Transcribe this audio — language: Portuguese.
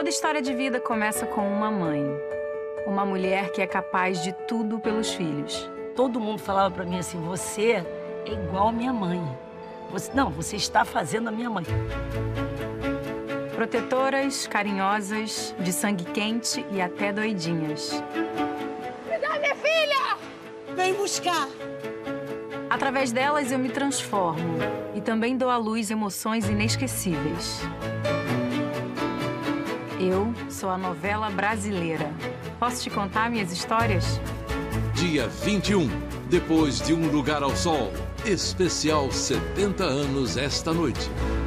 Toda história de vida começa com uma mãe. Uma mulher que é capaz de tudo pelos filhos. Todo mundo falava pra mim assim, você é igual a minha mãe. Você está fazendo a minha mãe. Protetoras, carinhosas, de sangue quente e até doidinhas. Me dá minha filha! Vem buscar! Através delas eu me transformo e também dou à luz emoções inesquecíveis. Eu sou a novela brasileira. Posso te contar minhas histórias? Dia 21, depois de Um Lugar ao Sol, especial 70 anos esta noite.